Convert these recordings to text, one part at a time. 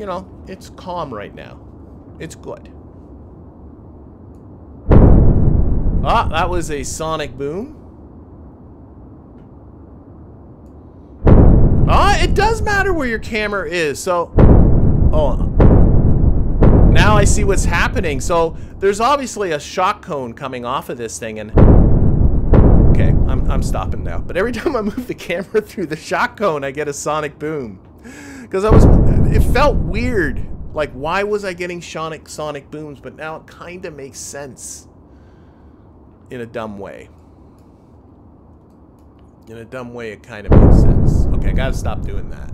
you know, it's calm right now. It's good. Ah, that was a sonic boom. Ah, it does matter where your camera is. So, oh, now I see what's happening. So there's obviously a shock cone coming off of this thing, and okay, I'm stopping now. But every time I move the camera through the shock cone, I get a sonic boom. Because it felt weird. Like, why was I getting sonic booms? But now it kind of makes sense. In a dumb way. In a dumb way, it kind of makes sense. Okay, I gotta stop doing that.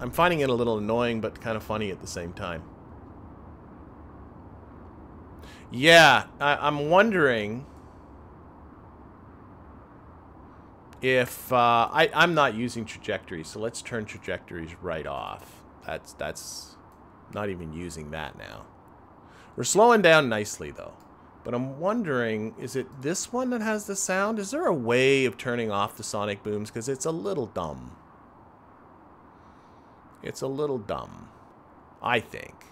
I'm finding it a little annoying, but kind of funny at the same time. Yeah, I'm wondering if I'm not using trajectories, so let's turn trajectories right off. That's not even using that now. We're slowing down nicely though. But I'm wondering, is it this one that has the sound? Is there a way of turning off the sonic booms? Because it's a little dumb. It's a little dumb, I think.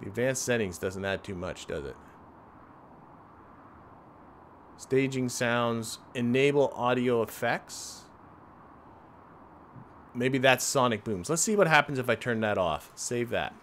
The advanced settings doesn't add too much, does it? Staging sounds, enable audio effects. Maybe that's sonic booms. Let's see what happens if I turn that off. Save that.